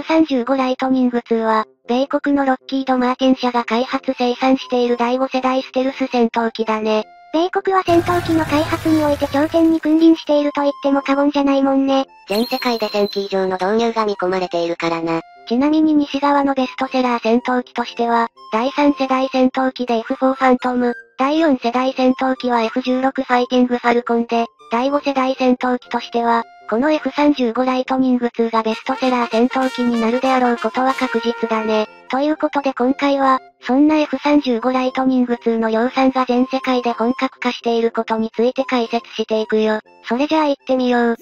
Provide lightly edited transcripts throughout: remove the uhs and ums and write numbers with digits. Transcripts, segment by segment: F35 ライトニング2は、米国のロッキード・マーティン社が開発生産している第5世代ステルス戦闘機だね。米国は戦闘機の開発において頂点に君臨していると言っても過言じゃないもんね。全世界で1000機以上の導入が見込まれているからな。ちなみに西側のベストセラー戦闘機としては、第3世代戦闘機で F4 ファントム、第4世代戦闘機は F16 ファイティングファルコンで、第5世代戦闘機としては、この F35 ライトニング2がベストセラー戦闘機になるであろうことは確実だね。ということで今回は、そんな F35 ライトニング2の量産が全世界で本格化していることについて解説していくよ。それじゃあ行ってみよう。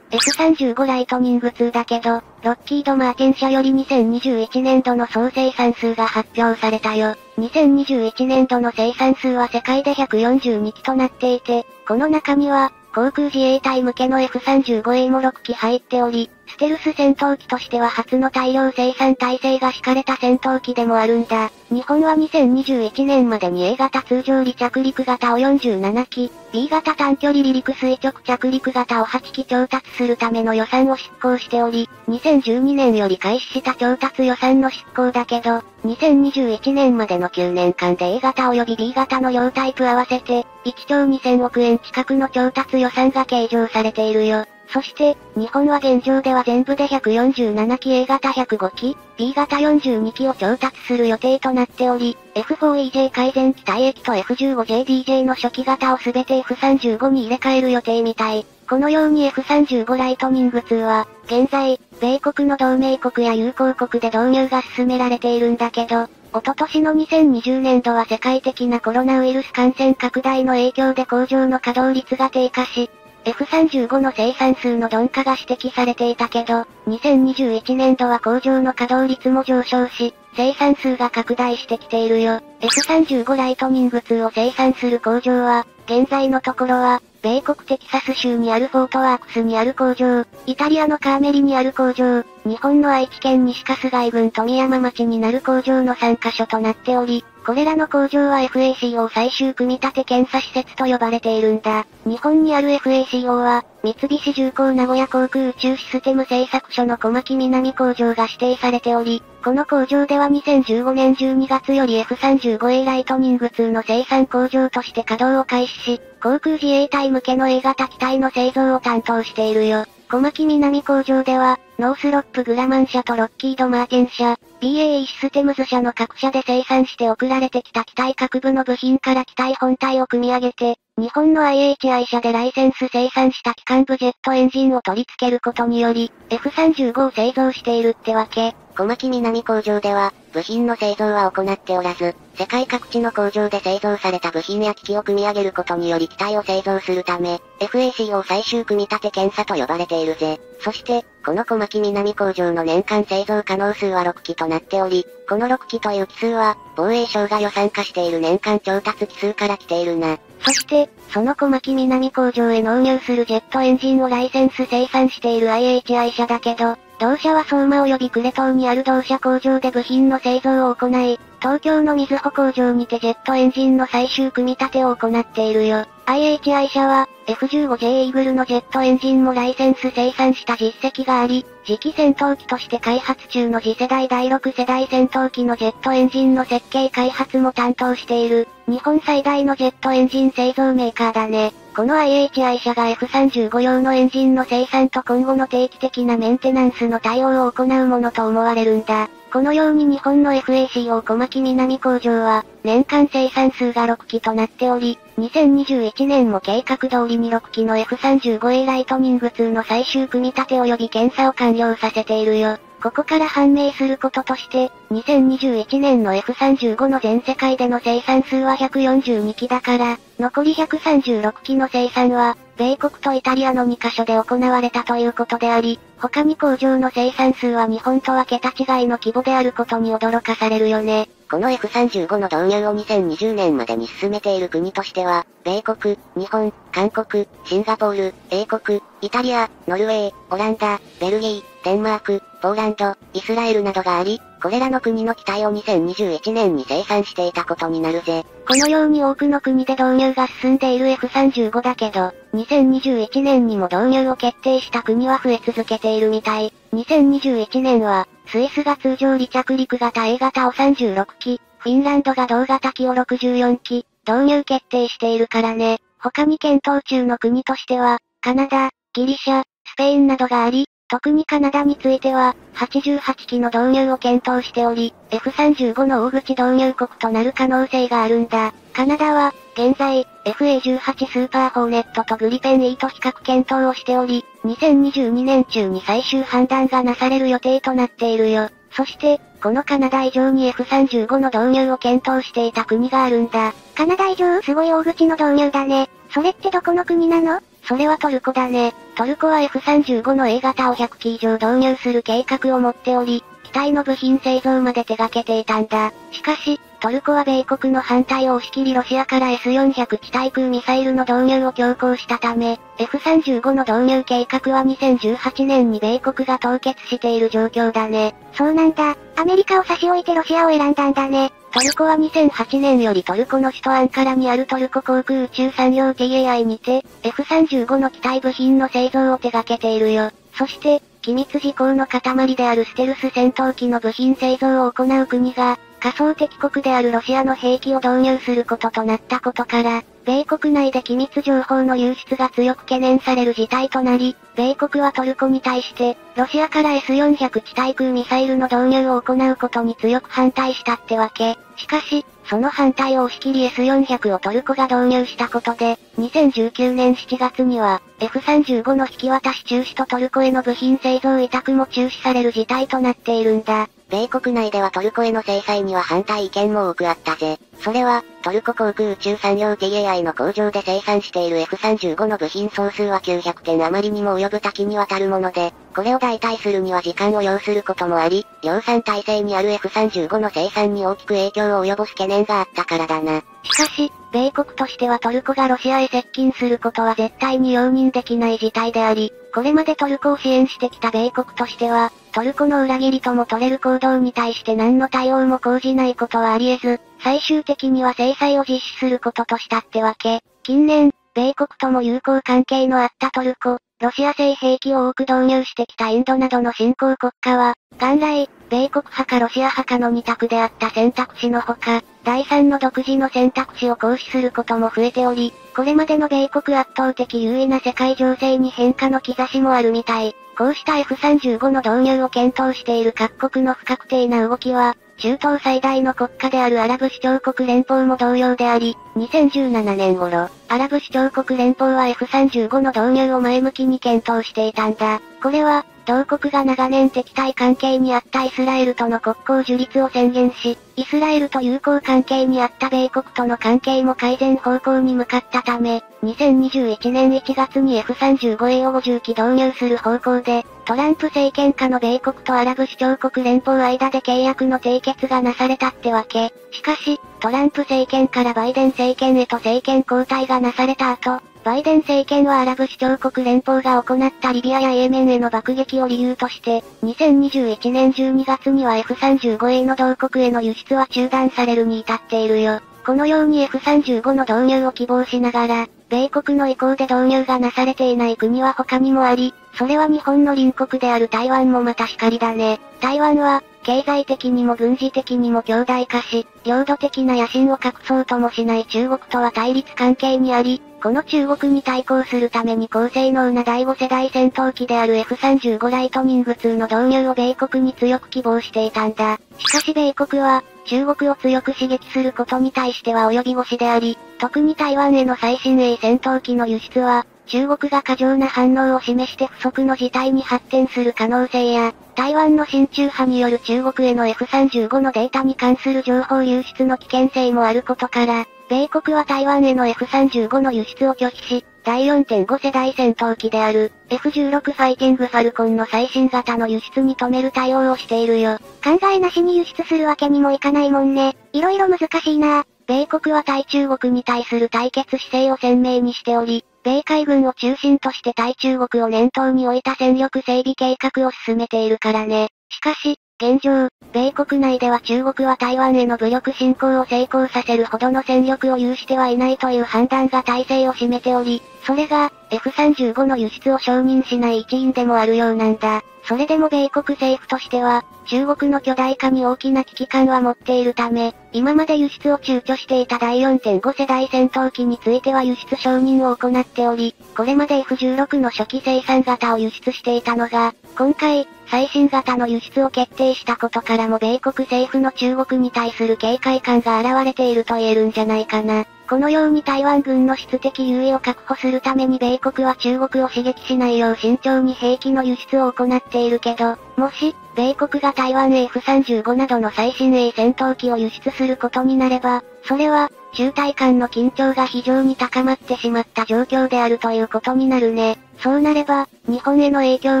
F35 ライトニング2だけど、ロッキード・マーティン社より2021年度の総生産数が発表されたよ。2021年度の生産数は世界で142機となっていて、この中には、航空自衛隊向けの F35A も6機入っており、ステルス戦闘機としては初の大量生産体制が敷かれた戦闘機でもあるんだ。日本は2021年までに A 型通常離着陸型を47機、B 型短距離離陸垂直着陸型を8機調達するための予算を執行しており、2012年より開始した調達予算の執行だけど、2021年までの9年間で A 型及び B 型の両タイプ合わせて、1兆2000億円近くの調達予算が計上されているよ。そして、日本は現状では全部で147機 A 型105機、B 型42機を調達する予定となっており、F4EJ 改善機退役と F15JDJ の初期型をすべて F35 に入れ替える予定みたい。このように F35 ライトニング2は、現在、米国の同盟国や友好国で導入が進められているんだけど、おととしの2020年度は世界的なコロナウイルス感染拡大の影響で工場の稼働率が低下し、F35 の生産数の鈍化が指摘されていたけど、2021年度は工場の稼働率も上昇し、生産数が拡大してきているよ。F35 ライトニング2を生産する工場は、現在のところは、米国テキサス州にあるフォートワークスにある工場、イタリアのカーメリにある工場、日本の愛知県西春日井郡富山町になる工場の3カ所となっており、これらの工場は FACO 最終組み立て検査施設と呼ばれているんだ。日本にある FACO は、三菱重工名古屋航空宇宙システム製作所の小牧南工場が指定されており、この工場では2015年12月より F35A ライトニング2の生産工場として稼働を開始し、航空自衛隊向けの A 型機体の製造を担当しているよ。小牧南工場では、ノースロップグラマン社とロッキードマーティン社、BAE システムズ社の各社で生産して送られてきた機体各部の部品から機体本体を組み上げて、日本の IHI 社でライセンス生産した機関部ジェットエンジンを取り付けることにより、F35 を製造しているってわけ。小牧南工場では、部品の製造は行っておらず、世界各地の工場で製造された部品や機器を組み上げることにより機体を製造するため、FACO 最終組み立て検査と呼ばれているぜ。そして、この小牧南工場の年間製造可能数は6機となっており、この6機という機数は、防衛省が予算化している年間調達機数から来ているな。そして、その小牧南工場へ納入するジェットエンジンをライセンス生産している IHI 社だけど、同社は相馬及び呉島にある同社工場で部品の製造を行い、東京の瑞穂工場にてジェットエンジンの最終組み立てを行っているよ。IHI 社は、F15J イーグルのジェットエンジンもライセンス生産した実績があり、次期戦闘機として開発中の次世代第6世代戦闘機のジェットエンジンの設計開発も担当している、日本最大のジェットエンジン製造メーカーだね。この IHI 社が F35 用のエンジンの生産と今後の定期的なメンテナンスの対応を行うものと思われるんだ。このように日本の FACO 小牧南工場は、年間生産数が6機となっており、2021年も計画通りに6機の F35A ライトニング2の最終組み立て及び検査を完了させているよ。ここから判明することとして、2021年の F35 の全世界での生産数は142機だから、残り136機の生産は、米国とイタリアの2カ所で行われたということであり、他に工場の生産数は日本とは桁違いの規模であることに驚かされるよね。この F35 の導入を2020年までに進めている国としては、米国、日本、韓国、シンガポール、英国、イタリア、ノルウェー、オランダ、ベルギー、デンマーク、ポーランド、イスラエルなどがあり、これらの国の機体を2021年に生産していたことになるぜ。このように多くの国で導入が進んでいる F35 だけど、2021年にも導入を決定した国は増え続けているみたい。2021年は、スイスが通常離着陸型 A 型を36機、フィンランドが同型機を64機、導入決定しているからね。他に検討中の国としては、カナダ、ギリシャ、スペインなどがあり、特にカナダについては、88機の導入を検討しており、F35 の大口導入国となる可能性があるんだ。カナダは、現在、FA18 スーパーホーネットとグリペン E と比較検討をしており、2022年中に最終判断がなされる予定となっているよ。そして、このカナダ以上に F35 の導入を検討していた国があるんだ。カナダ以上すごい大口の導入だね。それってどこの国なの？それはトルコだね。トルコは F35 の A 型を100機以上導入する計画を持っており、機体の部品製造まで手掛けていたんだ。しかし、トルコは米国の反対を押し切りロシアから S400 地対空ミサイルの導入を強行したため、F35 の導入計画は2018年に米国が凍結している状況だね。そうなんだ。アメリカを差し置いてロシアを選んだんだね。トルコは2008年よりトルコの首都アンカラにあるトルコ航空宇宙産業 TAI にて、F35 の機体部品の製造を手掛けているよ。そして、機密事項の塊であるステルス戦闘機の部品製造を行う国が、仮想敵国であるロシアの兵器を導入することとなったことから、米国内で機密情報の流出が強く懸念される事態となり、米国はトルコに対して、ロシアから S400 地対空ミサイルの導入を行うことに強く反対したってわけ。しかし、その反対を押し切り S400 をトルコが導入したことで、2019年7月には、F35 の引き渡し中止とトルコへの部品製造委託も中止される事態となっているんだ。米国内ではトルコへの制裁には反対意見も多くあったぜ。それは、トルコ航空宇宙産業 TAI の工場で生産している F35 の部品総数は900点余りにも及ぶ多岐にわたるもので、これを代替するには時間を要することもあり、量産体制にある F35 の生産に大きく影響を及ぼす懸念があったからだな。しかし、米国としてはトルコがロシアへ接近することは絶対に容認できない事態であり、これまでトルコを支援してきた米国としては、トルコの裏切りとも取れる行動に対して何の対応も講じないことはあり得ず、最終的には制裁を実施することとしたってわけ。近年、米国とも友好関係のあったトルコ、ロシア製兵器を多く導入してきたインドなどの新興国家は、元来、米国派かロシア派かの二択であった選択肢のほか、第三の独自の選択肢を行使することも増えており、これまでの米国圧倒的優位な世界情勢に変化の兆しもあるみたい。こうした F35 の導入を検討している各国の不確定な動きは、中東最大の国家であるアラブ首長国連邦も同様であり、2017年頃、アラブ首長国連邦は F35 の導入を前向きに検討していたんだ。これは、同国が長年敵対関係にあったイスラエルとの国交樹立を宣言し、イスラエルと友好関係にあった米国との関係も改善方向に向かったため、2021年1月に F35A を50機導入する方向で、トランプ政権下の米国とアラブ首長国連邦間で契約の締結がなされたってわけ。しかし、トランプ政権からバイデン政権へと政権交代がなされた後、バイデン政権はアラブ首長国連邦が行ったリビアやイエメンへの爆撃を理由として、2021年12月には F35A の同国への輸出は中断されるに至っているよ。このように F35 の導入を希望しながら、米国の意向で導入がなされていない国は他にもあり、それは日本の隣国である台湾もまたしかりだね。台湾は、経済的にも軍事的にも強大化し、領土的な野心を隠そうともしない中国とは対立関係にあり、この中国に対抗するために高性能な第5世代戦闘機である F35 ライトニング2の導入を米国に強く希望していたんだ。しかし米国は、中国を強く刺激することに対しては及び腰であり、特に台湾への最新鋭戦闘機の輸出は、中国が過剰な反応を示して不測の事態に発展する可能性や、台湾の親中派による中国への F35 のデータに関する情報流出の危険性もあることから、米国は台湾への F35 の輸出を拒否し、第 4.5 世代戦闘機である F16 ファイティングファルコンの最新型の輸出に止める対応をしているよ。考えなしに輸出するわけにもいかないもんね。いろいろ難しいな。米国は対中国に対する対決姿勢を鮮明にしており、米海軍を中心として対中国を念頭に置いた戦力整備計画を進めているからね。しかし、現状、米国内では中国は台湾への武力侵攻を成功させるほどの戦力を有してはいないという判断が大勢を占めており、それが、F35 の輸出を承認しない一因でもあるようなんだ。それでも米国政府としては、中国の巨大化に大きな危機感は持っているため、今まで輸出を躊躇していた第 4.5 世代戦闘機については輸出承認を行っており、これまで F16 の初期生産型を輸出していたのが、今回、最新型の輸出を決定したことからも米国政府の中国に対する警戒感が現れていると言えるんじゃないかな。このように台湾軍の質的優位を確保するために米国は中国を刺激しないよう慎重に兵器の輸出を行っているけど、もし、米国が台湾 F35 などの最新鋭戦闘機を輸出することになれば、それは、中台間の緊張が非常に高まってしまった状況であるということになるね。そうなれば、日本への影響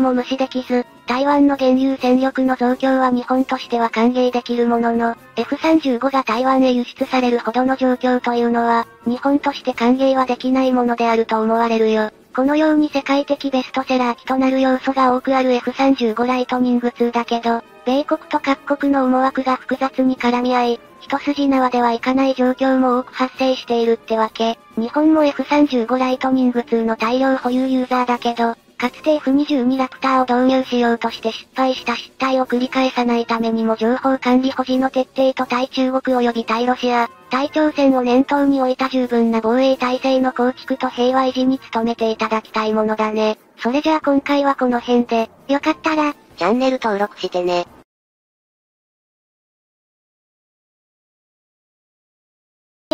も無視できず、台湾の現有戦力の増強は日本としては歓迎できるものの、F35 が台湾へ輸出されるほどの状況というのは、日本として歓迎はできないものであると思われるよ。このように世界的ベストセラー機となる要素が多くある F35 ライトニング2だけど、米国と各国の思惑が複雑に絡み合い、一筋縄ではいかない状況も多く発生しているってわけ。日本も F35 ライトニング2の大量保有ユーザーだけど、かつて F22 ラプターを導入しようとして失敗した失態を繰り返さないためにも情報管理保持の徹底と対中国及び対ロシア、対朝鮮を念頭に置いた十分な防衛体制の構築と平和維持に努めていただきたいものだね。それじゃあ今回はこの辺で、よかったら、チャンネル登録してね。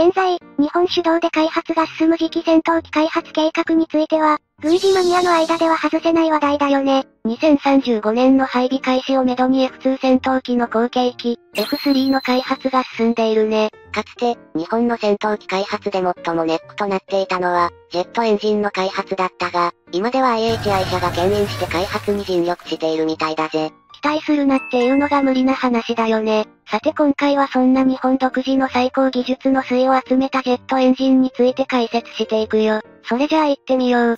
現在、日本主導で開発が進む次期戦闘機開発計画については、軍事マニアの間では外せない話題だよね。2035年の配備開始をめどに F2 戦闘機の後継機、F3 の開発が進んでいるね。かつて、日本の戦闘機開発で最もネックとなっていたのは、ジェットエンジンの開発だったが、今では IHI 社が牽引して開発に尽力しているみたいだぜ。期待するなっていうのが無理な話だよね。さて今回はそんな日本独自の最高技術の粋を集めたジェットエンジンについて解説していくよ。それじゃあ行ってみよう。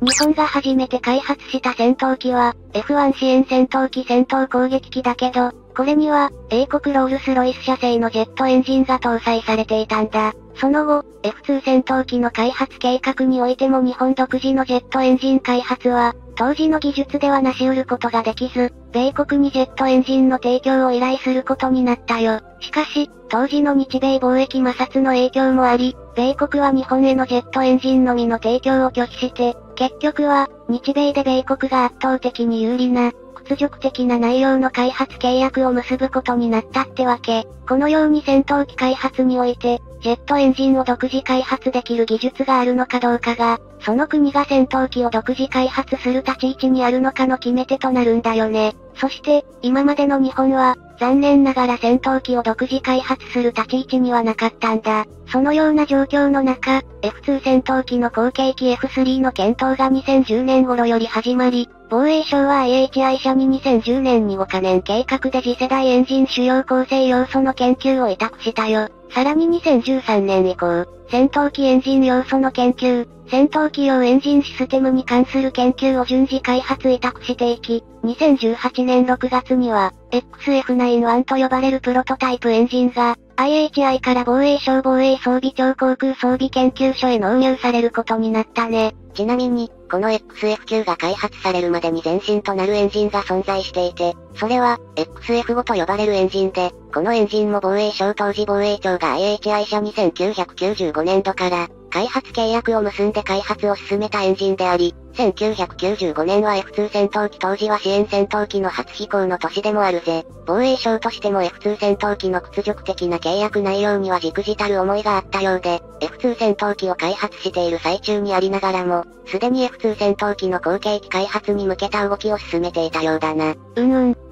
日本が初めて開発した戦闘機は、F1 支援戦闘機戦闘攻撃機だけど、これには、英国ロールスロイス社製のジェットエンジンが搭載されていたんだ。その後、F2 戦闘機の開発計画においても日本独自のジェットエンジン開発は、当時の技術では成し得ることができず、米国にジェットエンジンの提供を依頼することになったよ。しかし、当時の日米貿易摩擦の影響もあり、米国は日本へのジェットエンジンのみの提供を拒否して、結局は、日米で米国が圧倒的に有利な、屈辱的な内容の開発契約を結ぶことになったってわけ。このように戦闘機開発において、ジェットエンジンを独自開発できる技術があるのかどうかが、その国が戦闘機を独自開発する立ち位置にあるのかの決め手となるんだよね。そして、今までの日本は、残念ながら戦闘機を独自開発する立ち位置にはなかったんだ。そのような状況の中、F2 戦闘機の後継機 F3 の検討が2010年頃より始まり、防衛省は IHI 社に2010年に5カ年計画で次世代エンジン主要構成要素の研究を委託したよ。さらに2013年以降、戦闘機エンジン要素の研究、戦闘機用エンジンシステムに関する研究を順次開発委託していき、2018年6月には、XF9-1 と呼ばれるプロトタイプエンジンが、IHI から防衛省防衛装備庁航空装備研究所へ納入されることになったね。ちなみに、この XF9 が開発されるまでに前身となるエンジンが存在していて、それは、XF5 と呼ばれるエンジンで、このエンジンも防衛省当時防衛庁が IHI 社1995年度から、開発契約を結んで開発を進めたエンジンであり、1995年は F2 戦闘機当時は支援戦闘機の初飛行の年でもあるぜ。防衛省としても F2 戦闘機の屈辱的な契約内容には忸怩たる思いがあったようで、F2 戦闘機を開発している最中にありながらも、すでに F2 戦闘機の後継機開発に向けた動きを進めていたようだな。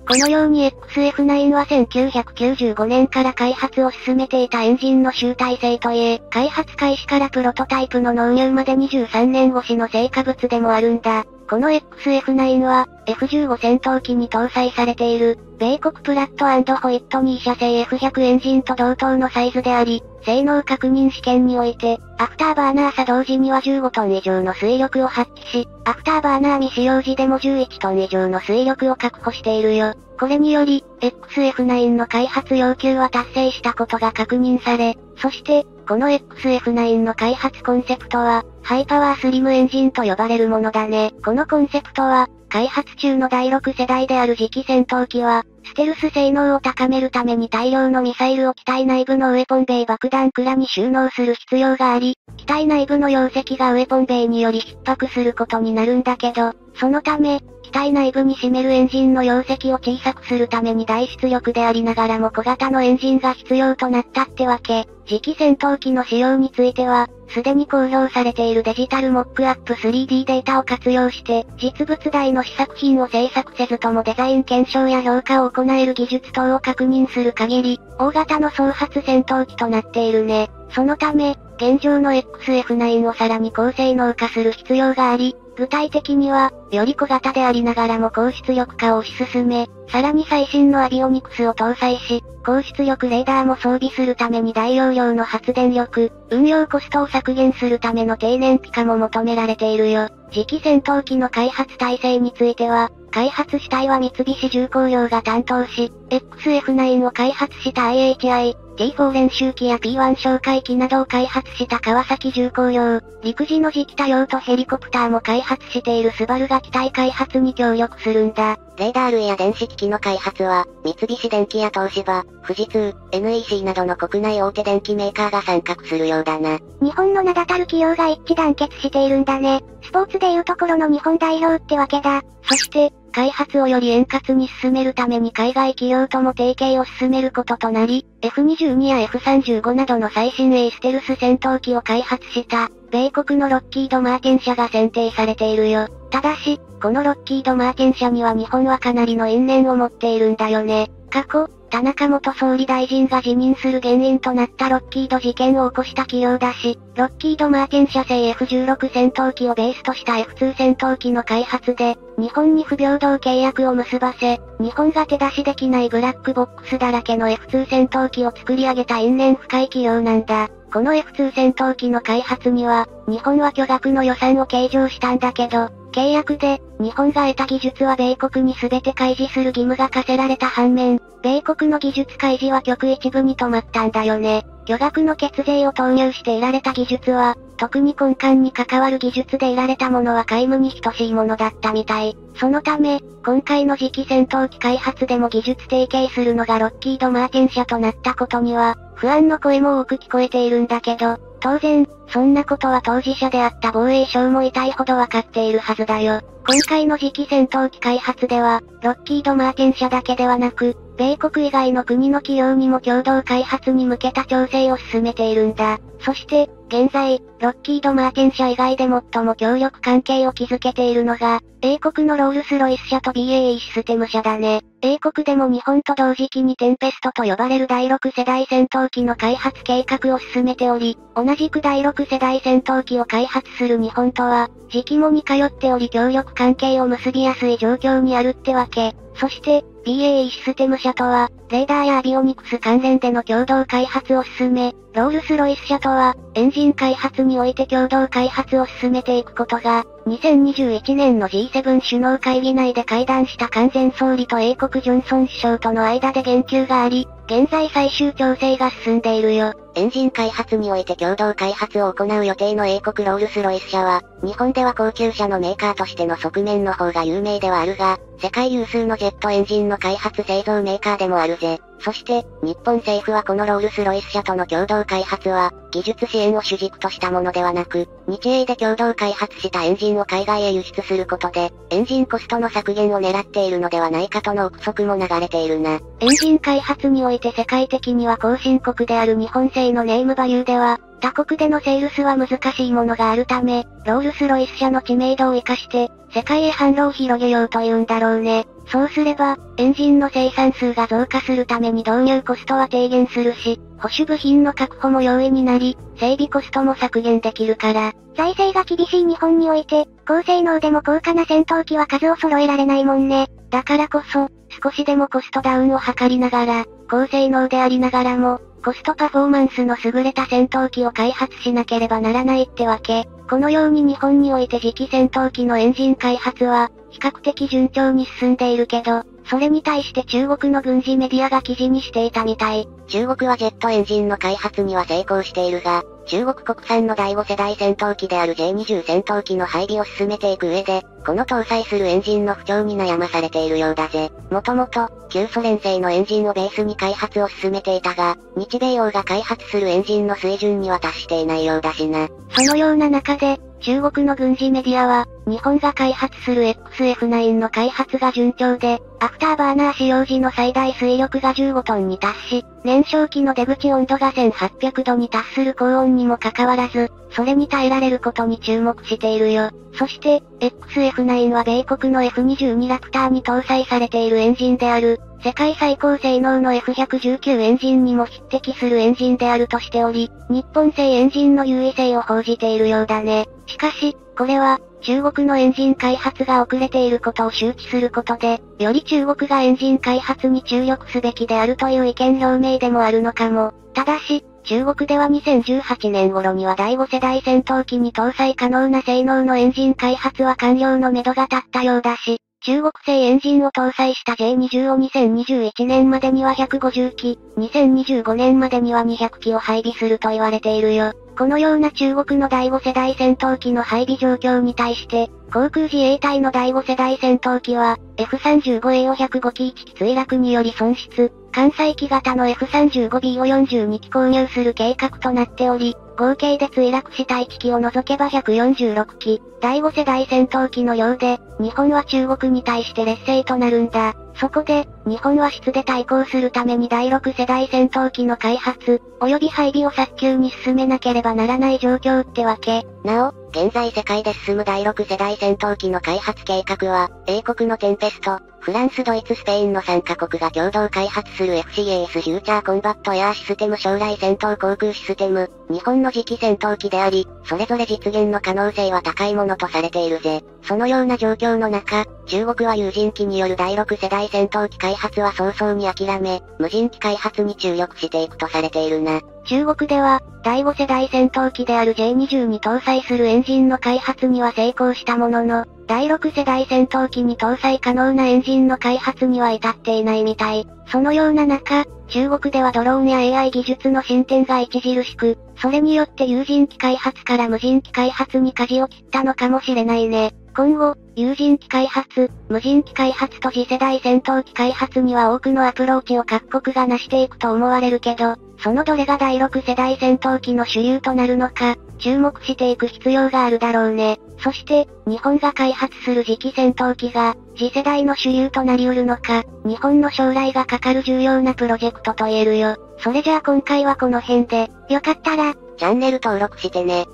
このように XF9 は1995年から開発を進めていたエンジンの集大成といえ、開発開始からプロトタイプの納入まで23年越しの成果物でもあるんだ。この XF9 は、F15 戦闘機に搭載されている、米国プラット&ホイットニー社製 F100 エンジンと同等のサイズであり、性能確認試験において、アフターバーナー作動時には15トン以上の推力を発揮し、アフターバーナー未使用時でも11トン以上の推力を確保しているよ。これにより、XF9 の開発要求は達成したことが確認され、そして、この XF9 の開発コンセプトは、ハイパワースリムエンジンと呼ばれるものだね。このコンセプトは、開発中の第6世代である次期戦闘機は、ステルス性能を高めるために大量のミサイルを機体内部のウェポンベイ爆弾倉に収納する必要があり、機体内部の容積がウェポンベイにより逼迫することになるんだけど、そのため、機体内部に占めるエンジンの容積を小さくするために大出力でありながらも小型のエンジンが必要となったってわけ。次期戦闘機の使用については、すでに公表されているデジタルモックアップ 3D データを活用して、実物大の試作品を製作せずともデザイン検証や評価を行える技術等を確認する限り、大型の総発戦闘機となっているね。そのため、現状の XF9 をさらに高性能化する必要があり、具体的には、より小型でありながらも高出力化を推し進め、さらに最新のアビオニクスを搭載し、高出力レーダーも装備するために大容量の発電力、運用コストを削減するための低燃費化も求められているよ。次期戦闘機の開発体制については、開発主体は三菱重工業が担当し、XF9 を開発した IHI、T4 練習機や P1 哨戒機などを開発した川崎重工業、陸自の次期多用途ヘリコプターも開発しているスバルが機体開発に協力するんだ。レーダー類や電子機器の開発は、三菱電機や東芝、富士通、NEC などの国内大手電機メーカーが参画するようだな。日本の名だたる企業が一致団結しているんだね。スポーツでいうところの日本代表ってわけだ。そして、開発をより円滑に進めるために海外企業とも提携を進めることとなり、F22 や F35 などの最新鋭ステルス戦闘機を開発した、米国のロッキード・マーティン社が選定されているよ。ただし、このロッキード・マーティン社には日本はかなりの因縁を持っているんだよね。過去、田中元総理大臣が辞任する原因となったロッキード事件を起こした企業だし、ロッキードマーティン社製 F16 戦闘機をベースとした F2 戦闘機の開発で、日本に不平等契約を結ばせ、日本が手出しできないブラックボックスだらけの F2 戦闘機を作り上げた因縁深い企業なんだ。この F2 戦闘機の開発には、日本は巨額の予算を計上したんだけど、契約で、日本が得た技術は米国に全て開示する義務が課せられた反面、米国の技術開示は極一部に止まったんだよね。巨額の血税を投入して得られた技術は、特に根幹に関わる技術で得られたものは皆無に等しいものだったみたい。そのため、今回の次期戦闘機開発でも技術提携するのがロッキード・マーティン社となったことには、不安の声も多く聞こえているんだけど、当然、そんなことは当事者であった防衛省も痛いほどわかっているはずだよ。今回の次期戦闘機開発では、ロッキード・マーティン社だけではなく、米国以外の国の企業にも共同開発に向けた調整を進めているんだ。そして、現在、ロッキード・マーティン社以外で最も協力関係を築けているのが、英国のロールス・ロイス社と BAE システム社だね。英国でも日本と同時期にテンペストと呼ばれる第6世代戦闘機の開発計画を進めており、同じく第6世代戦闘機を開発する日本とは、時期も似通っており協力関係を結びやすい状況にあるってわけ。そして、BAE システム社とは、レーダーやアビオニクス関連での共同開発を進め、ロールス・ロイス社とは、エンジン開発において共同開発を進めていくことが、2021年の G7 首脳会議内で会談した完全総理と英国ジョンソン首相との間で言及があり、現在最終調整が進んでいるよ。エンジン開発において共同開発を行う予定の英国ロールス・ロイス社は、日本では高級車のメーカーとしての側面の方が有名ではあるが、世界有数のジェットエンジンの開発製造メーカーでもあるぜ。そして、日本政府はこのロールス・ロイス社との共同開発は、技術支援を主軸としたものではなく、日英で共同開発したエンジンを海外へ輸出することで、エンジンコストの削減を狙っているのではないかとの憶測も流れているな。エンジン開発において世界的には後進国である日本製のネームバリューでは、他国でのセールスは難しいものがあるため、ロールス・ロイス社の知名度を活かして、世界へ販路を広げようというんだろうね。そうすれば、エンジンの生産数が増加するために導入コストは低減するし、保守部品の確保も容易になり、整備コストも削減できるから。財政が厳しい日本において、高性能でも高価な戦闘機は数を揃えられないもんね。だからこそ、少しでもコストダウンを図りながら、高性能でありながらも、コストパフォーマンスの優れた戦闘機を開発しなければならないってわけ。このように日本において次期戦闘機のエンジン開発は、比較的順調に進んでいるけど、それに対して中国の軍事メディアが記事にしていたみたい。中国はジェットエンジンの開発には成功しているが、中国国産の第5世代戦闘機である J20 戦闘機の配備を進めていく上で、この搭載するエンジンの不調に悩まされているようだぜ。もともと、旧ソ連製のエンジンをベースに開発を進めていたが、日米洋が開発するエンジンの水準には達していないようだしな。そのような中で、中国の軍事メディアは、日本が開発する XF9 の開発が順調で、アフターバーナー使用時の最大推力が15トンに達し、燃焼機の出口温度が1800度に達する高温にもかかわらず、それに耐えられることに注目しているよ。そして、XF9 は米国の F22 ラプターに搭載されているエンジンである、世界最高性能の F119 エンジンにも匹敵するエンジンであるとしており、日本製エンジンの優位性を報じているようだね。しかし、これは、中国のエンジン開発が遅れていることを周知することで、より中国がエンジン開発に注力すべきであるという意見表明でもあるのかも。ただし、中国では2018年頃には第5世代戦闘機に搭載可能な性能のエンジン開発は完了のめどが立ったようだし、中国製エンジンを搭載した J20 を2021年までには150機、2025年までには200機を配備すると言われているよ。このような中国の第5世代戦闘機の配備状況に対して、航空自衛隊の第5世代戦闘機は、F35A を105機1機墜落により損失、艦載機型の F35B を42機購入する計画となっており、合計で墜落した1機を除けば146機、第5世代戦闘機のようで、日本は中国に対して劣勢となるんだ。そこで、日本は質で対抗するために第6世代戦闘機の開発、及び配備を早急に進めなければならない状況ってわけ。なお、現在世界で進む第6世代戦闘機の開発計画は、英国のテンペスト、フランス、ドイツ、スペインの3カ国が共同開発する FCAS フューチャーコンバットエアーシステム将来戦闘航空システム、日本の次期戦闘機であり、それぞれ実現の可能性は高いものとされているぜ。そのような状況の中、中国は有人機による第6世代戦闘機開発は早々に諦め、無人機開発に注力していくとされているな。中国では、第5世代戦闘機である J20 に搭載するエンジンの開発には成功したものの、第6世代戦闘機に搭載可能なエンジンの開発には至っていないみたい。そのような中、中国ではドローンや AI 技術の進展が著しく、それによって有人機開発から無人機開発に舵を切ったのかもしれないね。今後、有人機開発、無人機開発と次世代戦闘機開発には多くのアプローチを各国が成していくと思われるけど、そのどれが第6世代戦闘機の主流となるのか、注目していく必要があるだろうね。そして、日本が開発する次期戦闘機が、次世代の主流となり得るのか、日本の将来がかかる重要なプロジェクトと言えるよ。それじゃあ今回はこの辺で、よかったら、チャンネル登録してね。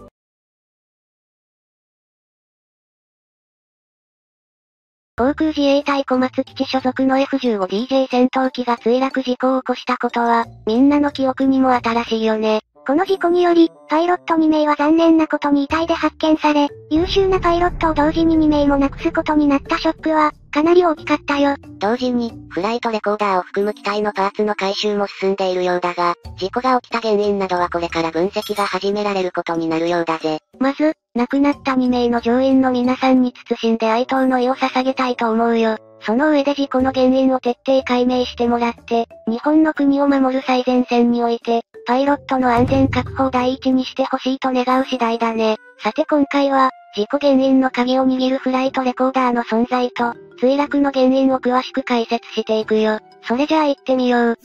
航空自衛隊小松基地所属の F15DJ 戦闘機が墜落事故を起こしたことは、みんなの記憶にも新しいよね。この事故により、パイロット2名は残念なことに遺体で発見され、優秀なパイロットを同時に2名もなくすことになったショックは、かなり大きかったよ。同時に、フライトレコーダーを含む機体のパーツの回収も進んでいるようだが、事故が起きた原因などはこれから分析が始められることになるようだぜ。まず、亡くなった2名の乗員の皆さんに謹んで哀悼の意を捧げたいと思うよ。その上で事故の原因を徹底解明してもらって、日本の国を守る最前線において、パイロットの安全確保を第一にしてほしいと願う次第だね。さて今回は、事故原因の鍵を握るフライトレコーダーの存在と、墜落の原因を詳しく解説していくよ。それじゃあ行ってみよう。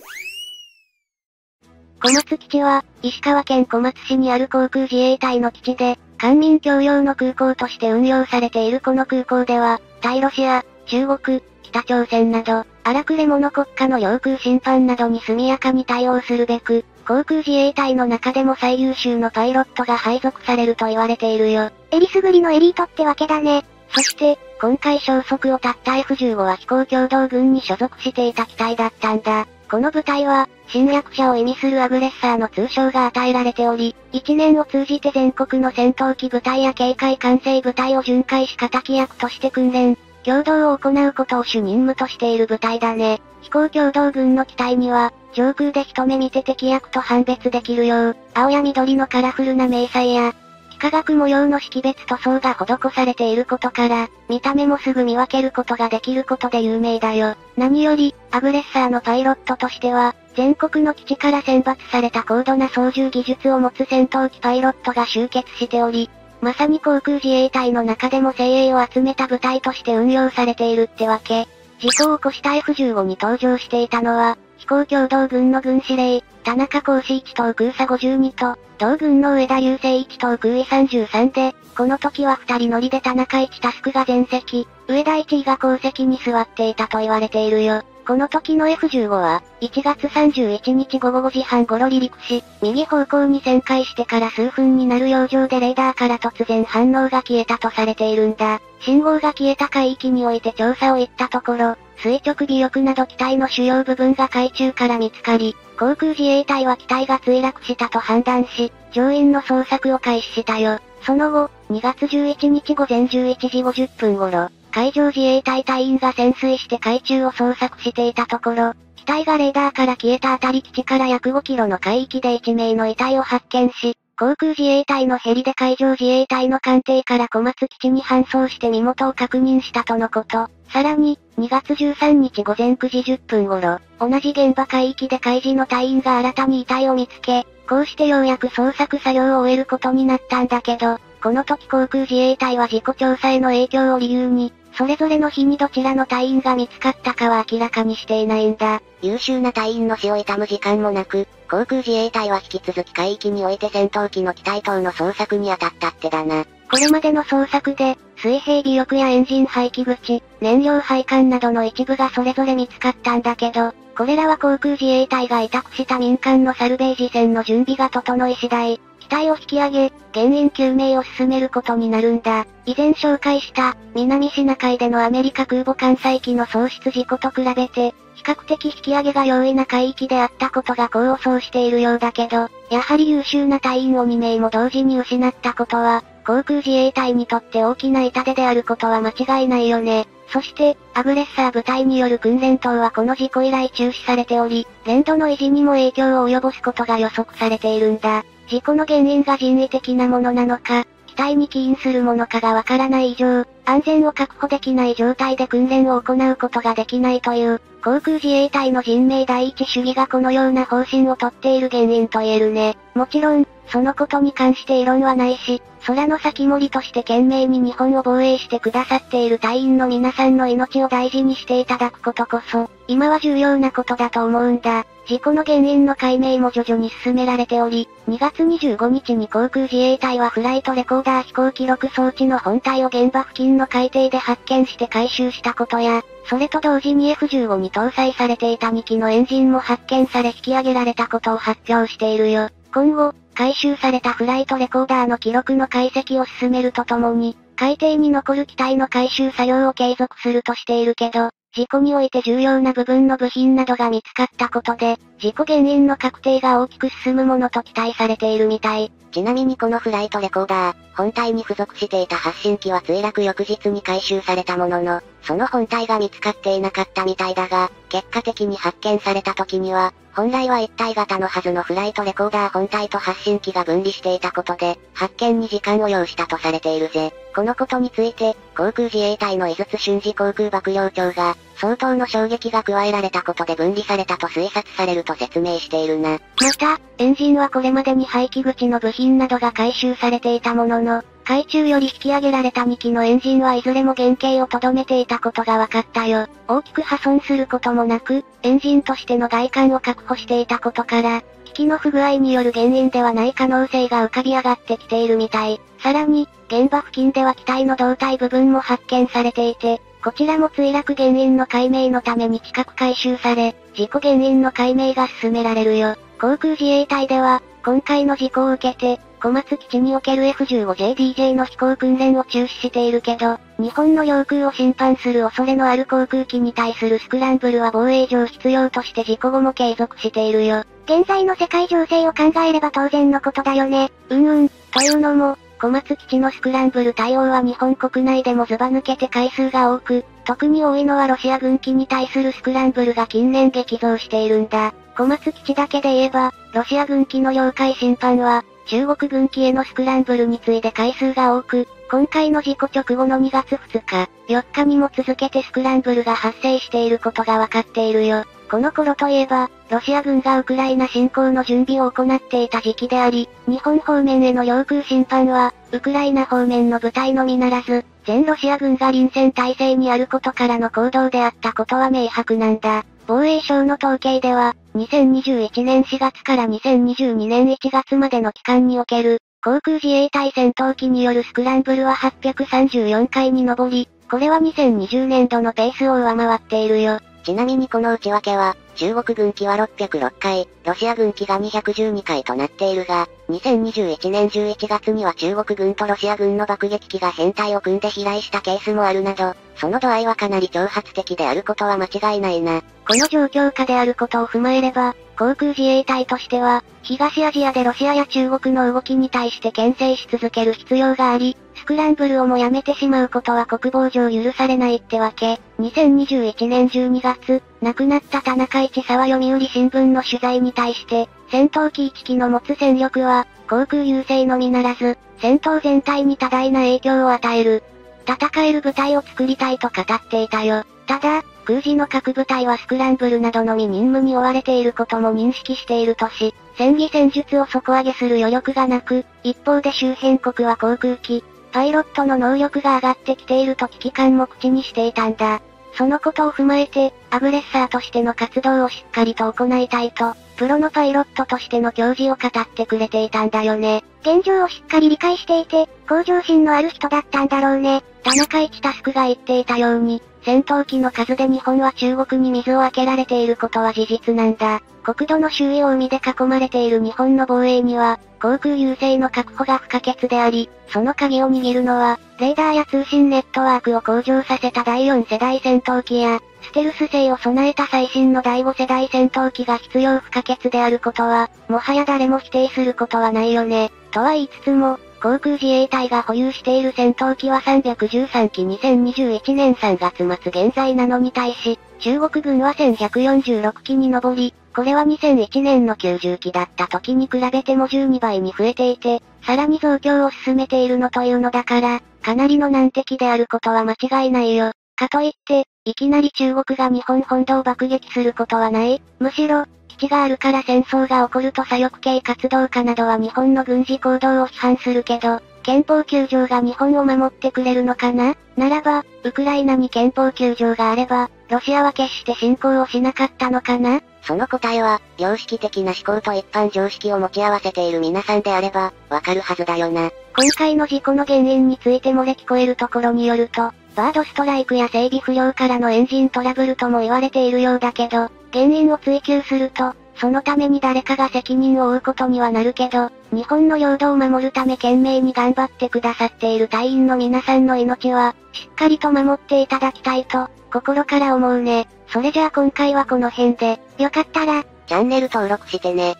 小松基地は、石川県小松市にある航空自衛隊の基地で、官民共用の空港として運用されているこの空港では、対ロシア、中国、北朝鮮など、荒くれ者国家の領空侵犯などに速やかに対応するべく、航空自衛隊の中でも最優秀のパイロットが配属されると言われているよ。えりすぐりのエリートってわけだね。そして、今回消息を絶った F15 は飛行共同軍に所属していた機体だったんだ。この部隊は、侵略者を意味するアグレッサーの通称が与えられており、1年を通じて全国の戦闘機部隊や警戒管制部隊を巡回し敵役として訓練。共同を行うことを主任務としている部隊だね。飛行共同軍の機体には、上空で一目見て敵役と判別できるよう、青や緑のカラフルな迷彩や、幾何学模様の識別塗装が施されていることから、見た目もすぐ見分けることができることで有名だよ。何より、アグレッサーのパイロットとしては、全国の基地から選抜された高度な操縦技術を持つ戦闘機パイロットが集結しており、まさに航空自衛隊の中でも精鋭を集めた部隊として運用されているってわけ。事故を起こした F15 に登場していたのは、飛行共同軍の軍司令、田中幸志1等空佐52と、同軍の上田雄生1等空尉33で、この時は2人乗りで田中1タスクが前席、上田1位が後席に座っていたと言われているよ。この時の F15 は、1月31日午後5時半頃離陸し、右方向に旋回してから数分になる洋上でレーダーから突然反応が消えたとされているんだ。信号が消えた海域において調査を行ったところ、垂直尾翼など機体の主要部分が海中から見つかり、航空自衛隊は機体が墜落したと判断し、乗員の捜索を開始したよ。その後、2月11日午前11時50分頃、海上自衛隊隊員が潜水して海中を捜索していたところ、機体がレーダーから消えたあたり基地から約5キロの海域で1名の遺体を発見し、航空自衛隊のヘリで海上自衛隊の艦艇から小松基地に搬送して身元を確認したとのこと。さらに、2月13日午前9時10分頃、同じ現場海域で海自の隊員が新たに遺体を見つけ、こうしてようやく捜索作業を終えることになったんだけど、この時航空自衛隊は事故調査への影響を理由に、それぞれの日にどちらの隊員が見つかったかは明らかにしていないんだ。優秀な隊員の死を悼む時間もなく、航空自衛隊は引き続き海域において戦闘機の機体等の捜索に当たったってだな。これまでの捜索で、水平尾翼やエンジン排気口、燃料配管などの一部がそれぞれ見つかったんだけど、これらは航空自衛隊が委託した民間のサルベージ船の準備が整い次第、機体を引き上げ、原因究明を進めることになるんだ。以前紹介した、南シナ海でのアメリカ空母艦載機の喪失事故と比べて、比較的引き上げが容易な海域であったことが功を奏しているようだけど、やはり優秀な隊員を2名も同時に失ったことは、航空自衛隊にとって大きな痛手であることは間違いないよね。そして、アグレッサー部隊による訓練等はこの事故以来中止されており、練度の維持にも影響を及ぼすことが予測されているんだ。事故の原因が人為的なものなのか、機体に起因するものかがわからない以上、安全を確保できない状態で訓練を行うことができないという、航空自衛隊の人命第一主義がこのような方針をとっている原因と言えるね。もちろん、そのことに関して異論はないし、空の先盛りとして懸命に日本を防衛してくださっている隊員の皆さんの命を大事にしていただくことこそ、今は重要なことだと思うんだ。事故の原因の解明も徐々に進められており、2月25日に航空自衛隊はフライトレコーダー飛行記録装置の本体を現場付近の海底で発見して回収したことや、それと同時に F15 に搭載されていた2機のエンジンも発見され引き上げられたことを発表しているよ。今後、回収されたフライトレコーダーの記録の解析を進めるとともに、海底に残る機体の回収作業を継続するとしているけど、事故において重要な部分の部品などが見つかったことで、事故原因の確定が大きく進むものと期待されているみたい。ちなみにこのフライトレコーダー、本体に付属していた発信機は墜落翌日に回収されたものの、その本体が見つかっていなかったみたいだが、結果的に発見された時には、本来は一体型のはずのフライトレコーダー本体と発信機が分離していたことで、発見に時間を要したとされているぜ。このことについて、航空自衛隊の井筒俊二航空幕僚長が、相当の衝撃が加えられたことで分離されたと推察されると説明しているな。また、エンジンはこれまでに排気口の部品などが回収されていたものの、海中より引き上げられた2機のエンジンはいずれも原型をとどめていたことが分かったよ。大きく破損することもなく、エンジンとしての外観を確保していたことから、機器の不具合による原因ではない可能性が浮かび上がってきているみたい。さらに、現場付近では機体の胴体部分も発見されていて、こちらも墜落原因の解明のために近く回収され、事故原因の解明が進められるよ。航空自衛隊では、今回の事故を受けて、小松基地における F15JDJ の飛行訓練を中止しているけど、日本の領空を侵犯する恐れのある航空機に対するスクランブルは防衛上必要として事故後も継続しているよ。現在の世界情勢を考えれば当然のことだよね。というのも、小松基地のスクランブル対応は日本国内でもずば抜けて回数が多く、特に多いのはロシア軍機に対するスクランブルが近年激増しているんだ。小松基地だけで言えば、ロシア軍機の領海侵犯は、中国軍機へのスクランブルに次いで回数が多く、今回の事故直後の2月2日、4日にも続けてスクランブルが発生していることが分かっているよ。この頃といえば、ロシア軍がウクライナ侵攻の準備を行っていた時期であり、日本方面への領空侵犯は、ウクライナ方面の部隊のみならず、全ロシア軍が臨戦態勢にあることからの行動であったことは明白なんだ。防衛省の統計では、2021年4月から2022年1月までの期間における、航空自衛隊戦闘機によるスクランブルは834回に上り、これは2020年度のペースを上回っているよ。ちなみにこの内訳は、中国軍機は606回、ロシア軍機が212回となっているが、2021年11月には中国軍とロシア軍の爆撃機が編隊を組んで飛来したケースもあるなど、その度合いはかなり挑発的であることは間違いないな。この状況下であることを踏まえれば、航空自衛隊としては、東アジアでロシアや中国の動きに対して牽制し続ける必要があり、スクランブルをもやめてしまうことは国防上許されないってわけ。2021年12月、亡くなった田中一佐は読売新聞の取材に対して、戦闘機1機の持つ戦力は、航空優勢のみならず、戦闘全体に多大な影響を与える。戦える部隊を作りたいと語っていたよ。ただ、空自の各部隊はスクランブルなどのみ任務に追われていることも認識しているとし、戦技戦術を底上げする余力がなく、一方で周辺国は航空機、パイロットの能力が上がってきていると危機感も口にしていたんだ。そのことを踏まえて、アグレッサーとしての活動をしっかりと行いたいと、プロのパイロットとしての教示を語ってくれていたんだよね。現状をしっかり理解していて、向上心のある人だったんだろうね。田中一タスクが言っていたように、戦闘機の数で日本は中国に水を開けられていることは事実なんだ。国土の周囲を海で囲まれている日本の防衛には、航空優勢の確保が不可欠であり、その鍵を握るのは、レーダーや通信ネットワークを向上させた第4世代戦闘機や、ステルス性を備えた最新の第5世代戦闘機が必要不可欠であることは、もはや誰も否定することはないよね。とは言いつつも、航空自衛隊が保有している戦闘機は313機2021年3月末現在なのに対し、中国軍は1146機に上り、これは2001年の90機だった時に比べても12倍に増えていて、さらに増強を進めているのというのだから、かなりの難敵であることは間違いないよ。かといって、いきなり中国が日本本土を爆撃することはない。むしろ、基地があるから戦争が起こると左翼系活動家などは日本の軍事行動を批判するけど、憲法9条が日本を守ってくれるのかな？ならば、ウクライナに憲法9条があれば、ロシアは決して侵攻をしなかったのかな？その答えは、良識的な思考と一般常識を持ち合わせている皆さんであれば、わかるはずだよな。今回の事故の原因について漏れ聞こえるところによると、バードストライクや整備不良からのエンジントラブルとも言われているようだけど、原因を追及すると、そのために誰かが責任を負うことにはなるけど、日本の領土を守るため懸命に頑張ってくださっている隊員の皆さんの命は、しっかりと守っていただきたいと、心から思うね。それじゃあ今回はこの辺で、よかったら、チャンネル登録してね。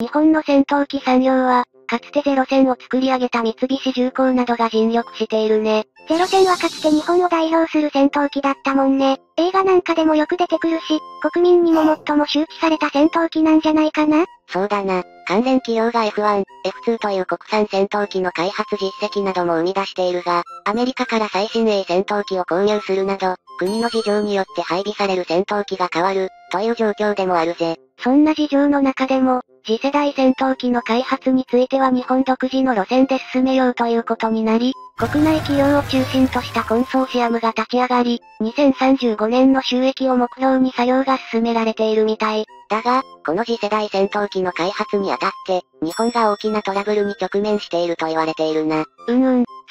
日本の戦闘機産業は、かつてゼロ戦を作り上げた三菱重工などが尽力しているね。ゼロ戦はかつて日本を代表する戦闘機だったもんね。映画なんかでもよく出てくるし、国民にも最も周知された戦闘機なんじゃないかな？そうだな。関連企業が F1、F2 という国産戦闘機の開発実績なども生み出しているが、アメリカから最新鋭戦闘機を購入するなど、国の事情によって配備される戦闘機が変わる、という状況でもあるぜ。そんな事情の中でも、次世代戦闘機の開発については日本独自の路線で進めようということになり、国内企業を中心としたコンソーシアムが立ち上がり、2035年の収益を目標に作業が進められているみたい。だが、この次世代戦闘機の開発にあたって、日本が大きなトラブルに直面していると言われているな。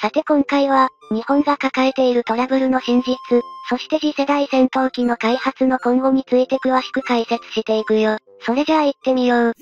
さて今回は、日本が抱えているトラブルの真実、そして次世代戦闘機の開発の今後について詳しく解説していくよ。それじゃあ行ってみよう。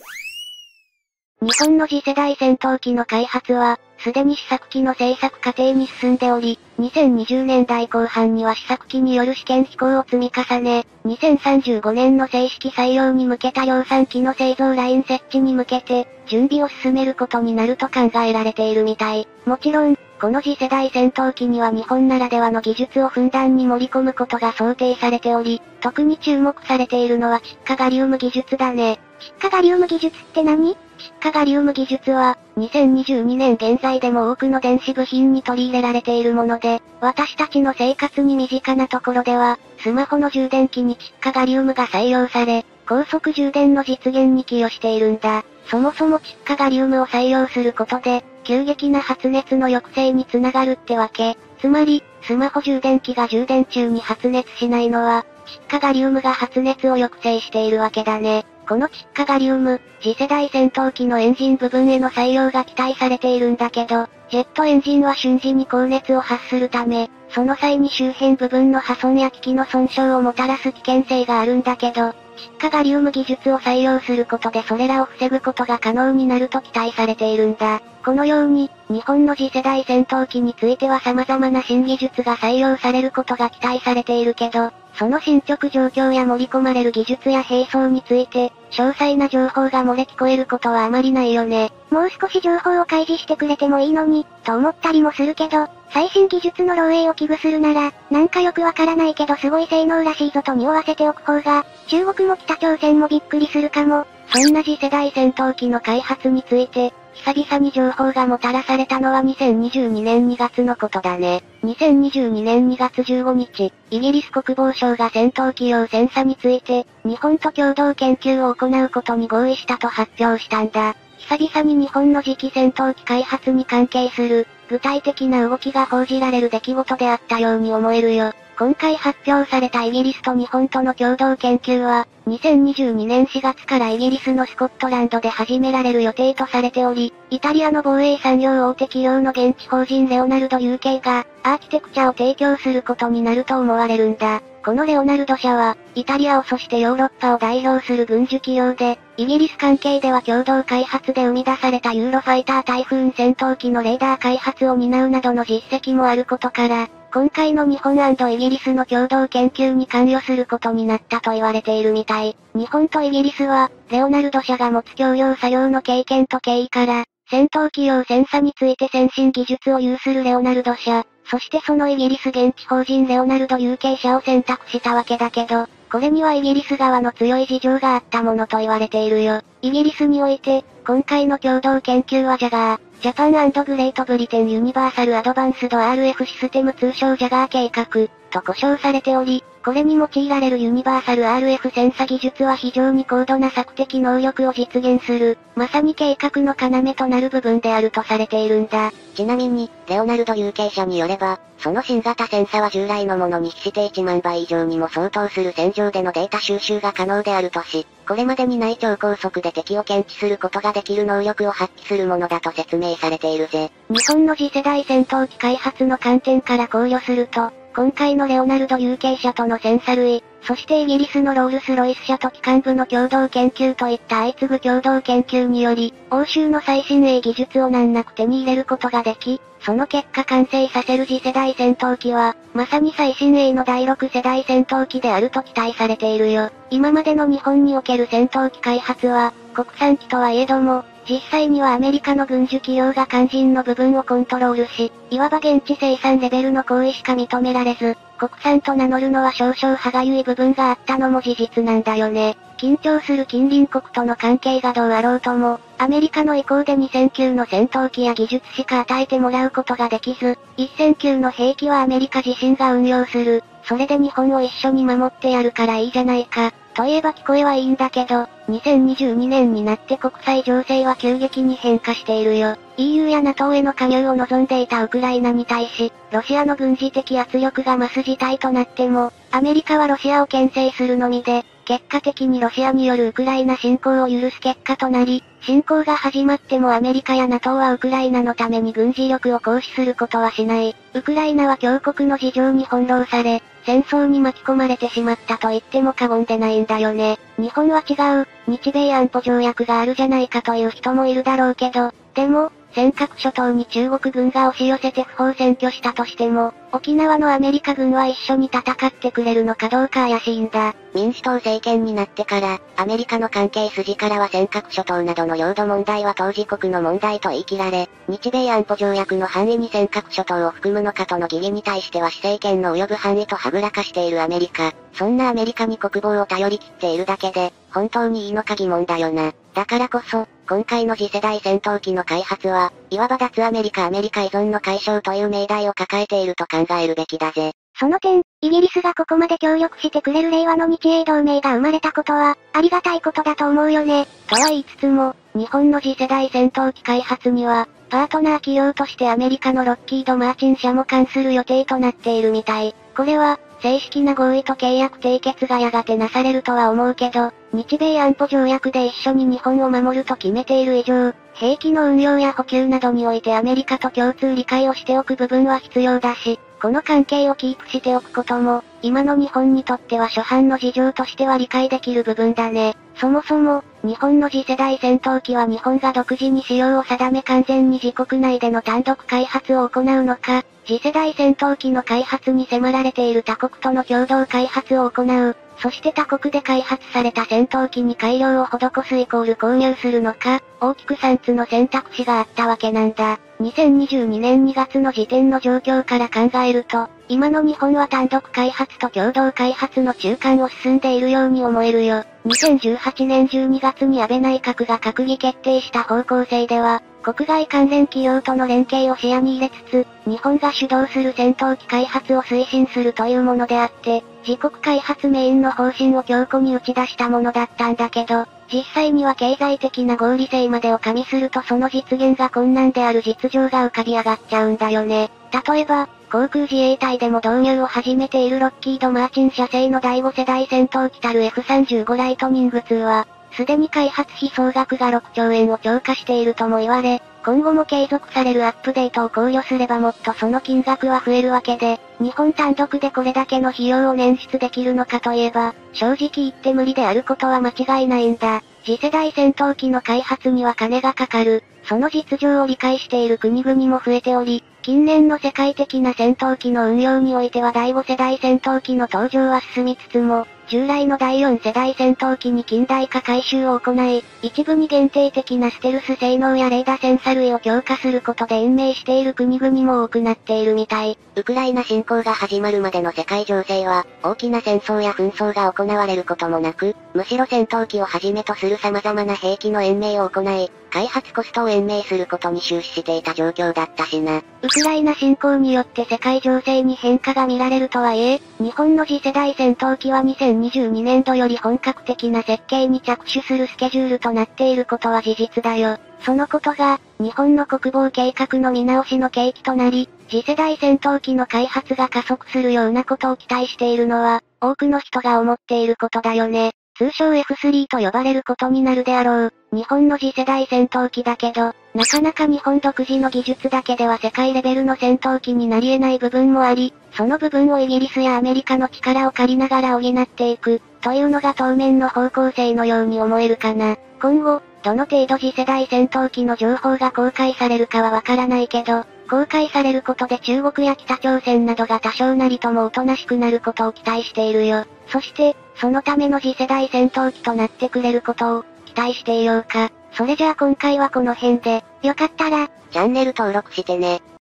日本の次世代戦闘機の開発は、すでに試作機の製作過程に進んでおり、2020年代後半には試作機による試験飛行を積み重ね、2035年の正式採用に向けた量産機の製造ライン設置に向けて、準備を進めることになると考えられているみたい。もちろん、この次世代戦闘機には日本ならではの技術をふんだんに盛り込むことが想定されており、特に注目されているのは窒化ガリウム技術だね。窒化ガリウム技術って何？窒化ガリウム技術は、2022年現在でも多くの電子部品に取り入れられているもので、私たちの生活に身近なところでは、スマホの充電器に窒化ガリウムが採用され、高速充電の実現に寄与しているんだ。そもそも窒化ガリウムを採用することで、急激な発熱の抑制につながるってわけ。つまり、スマホ充電器が充電中に発熱しないのは、窒化ガリウムが発熱を抑制しているわけだね。この窒化ガリウム、次世代戦闘機のエンジン部分への採用が期待されているんだけど、ジェットエンジンは瞬時に高熱を発するため、その際に周辺部分の破損や機器の損傷をもたらす危険性があるんだけど、窒化ガリウム技術を採用することでそれらを防ぐことが可能になると期待されているんだ。このように、日本の次世代戦闘機については様々な新技術が採用されることが期待されているけど、その進捗状況や盛り込まれる技術や兵装について、詳細な情報が漏れ聞こえることはあまりないよね。もう少し情報を開示してくれてもいいのに、と思ったりもするけど、最新技術の漏洩を危惧するなら、なんかよくわからないけどすごい性能らしいぞと匂わせておく方が、中国も北朝鮮もびっくりするかも。そんな次世代戦闘機の開発について、久々に情報がもたらされたのは2022年2月のことだね。2022年2月15日、イギリス国防省が戦闘機用戦車について、日本と共同研究を行うことに合意したと発表したんだ。久々に日本の次期戦闘機開発に関係する、具体的な動きが報じられる出来事であったように思えるよ。今回発表されたイギリスと日本との共同研究は、2022年4月からイギリスのスコットランドで始められる予定とされており、イタリアの防衛産業大手企業の現地法人レオナルド UK が、アーキテクチャを提供することになると思われるんだ。このレオナルド社は、イタリアをそしてヨーロッパを代表する軍需企業で、イギリス関係では共同開発で生み出されたユーロファイタータイフーン戦闘機のレーダー開発を担うなどの実績もあることから、今回の日本&イギリスの共同研究に関与することになったと言われているみたい。日本とイギリスは、レオナルド社が持つ共用作業の経験と経緯から、戦闘機用戦車について先進技術を有するレオナルド社、そしてそのイギリス現地法人レオナルド UK 社を選択したわけだけど、これにはイギリス側の強い事情があったものと言われているよ。イギリスにおいて、今回の共同研究はジャガー、ジャパン&グレートブリテンユニバーサルアドバンスド RF システム通称ジャガー計画、と呼称されており、これに用いられるユニバーサル RF 戦車技術は非常に高度な索敵能力を実現する、まさに計画の要となる部分であるとされているんだ。ちなみに、レオナルド有権者によれば、その新型戦車は従来のものに比して1万倍以上にも相当する戦場でのデータ収集が可能であるとし、これまでにない超高速で敵を検知することができる能力を発揮するものだと説明されているぜ。日本の次世代戦闘機開発の観点から考慮すると、今回のレオナルド有形社との戦車類、そしてイギリスのロールスロイス社と機関部の共同研究といった相次ぐ共同研究により、欧州の最新鋭技術を難なく手に入れることができ、その結果完成させる次世代戦闘機は、まさに最新鋭の第6世代戦闘機であると期待されているよ。今までの日本における戦闘機開発は、国産機とはいえども、実際にはアメリカの軍需企業が肝心の部分をコントロールし、いわば現地生産レベルの行為しか認められず、国産と名乗るのは少々歯がゆい部分があったのも事実なんだよね。緊張する近隣国との関係がどうあろうとも、アメリカの意向で2000級の戦闘機や技術しか与えてもらうことができず、1000級の兵器はアメリカ自身が運用する。それで日本を一緒に守ってやるからいいじゃないか。といえば聞こえはいいんだけど、2022年になって国際情勢は急激に変化しているよ。EU や NATO への加入を望んでいたウクライナに対し、ロシアの軍事的圧力が増す事態となっても、アメリカはロシアを牽制するのみで、結果的にロシアによるウクライナ侵攻を許す結果となり、侵攻が始まってもアメリカや NATO はウクライナのために軍事力を行使することはしない。ウクライナは強国の事情に翻弄され、戦争に巻き込まれてしまったと言っても過言でないんだよね。日本は違う、日米安保条約があるじゃないかという人もいるだろうけど、でも、尖閣諸島に中国軍が押し寄せて不法占拠したとしても、沖縄のアメリカ軍は一緒に戦ってくれるのかどうか怪しいんだ。民主党政権になってから、アメリカの関係筋からは尖閣諸島などの領土問題は当事国の問題と言い切られ、日米安保条約の範囲に尖閣諸島を含むのかとの疑義に対しては施政権の及ぶ範囲とはぐらかしているアメリカ。そんなアメリカに国防を頼り切っているだけで、本当にいいのか疑問だよな。だからこそ、今回の次世代戦闘機の開発は、いわば脱アメリカ依存の解消という命題を抱えていると考えるべきだぜ。その点、イギリスがここまで協力してくれる令和の日英同盟が生まれたことは、ありがたいことだと思うよね。とは言いつつも、日本の次世代戦闘機開発には、パートナー企業としてアメリカのロッキード・マーチン社も関する予定となっているみたい。これは、正式な合意と契約締結がやがてなされるとは思うけど、日米安保条約で一緒に日本を守ると決めている以上、兵器の運用や補給などにおいてアメリカと共通理解をしておく部分は必要だし、この関係をキープしておくことも、今の日本にとっては初版の事情としては理解できる部分だね。そもそも、日本の次世代戦闘機は日本が独自に使用を定め完全に自国内での単独開発を行うのか、次世代戦闘機の開発に迫られている他国との共同開発を行う、そして他国で開発された戦闘機に改良を施すイコール購入するのか、大きく3つの選択肢があったわけなんだ。2022年2月の時点の状況から考えると、今の日本は単独開発と共同開発の中間を進んでいるように思えるよ。2018年12月に安倍内閣が閣議決定した方向性では、国外関連企業との連携を視野に入れつつ、日本が主導する戦闘機開発を推進するというものであって、自国開発メインの方針を強固に打ち出したものだったんだけど、実際には経済的な合理性までを加味するとその実現が困難である実情が浮かび上がっちゃうんだよね。例えば、航空自衛隊でも導入を始めているロッキード・マーチン社製の第5世代戦闘機たる F35 ライトニング2は、すでに開発費総額が6兆円を超過しているとも言われ、今後も継続されるアップデートを考慮すればもっとその金額は増えるわけで、日本単独でこれだけの費用を捻出できるのかといえば、正直言って無理であることは間違いないんだ。次世代戦闘機の開発には金がかかる。その実情を理解している国々も増えており、近年の世界的な戦闘機の運用においては第5世代戦闘機の登場は進みつつも、従来の第4世代戦闘機に近代化改修を行い、一部に限定的なステルス性能やレーダーセンサ類を強化することで延命している国々も多くなっているみたい。ウクライナ侵攻が始まるまでの世界情勢は、大きな戦争や紛争が行われることもなく、むしろ戦闘機をはじめとする様々な兵器の延命を行い、開発コストを延命することに終始していた状況だったしな。ウクライナ侵攻によって世界情勢に変化が見られるとはいえ、日本の次世代戦闘機は2022年度より本格的な設計に着手するスケジュールとなっていることは事実だよ。そのことが、日本の国防計画の見直しの契機となり、次世代戦闘機の開発が加速するようなことを期待しているのは、多くの人が思っていることだよね。通称 F3 と呼ばれることになるであろう。日本の次世代戦闘機だけど、なかなか日本独自の技術だけでは世界レベルの戦闘機になり得ない部分もあり、その部分をイギリスやアメリカの力を借りながら補っていく、というのが当面の方向性のように思えるかな。今後、どの程度次世代戦闘機の情報が公開されるかはわからないけど、公開されることで中国や北朝鮮などが多少なりともおとなしくなることを期待しているよ。そして、そのための次世代戦闘機となってくれることを期待していようか。それじゃあ今回はこの辺で、よかったら、チャンネル登録してね。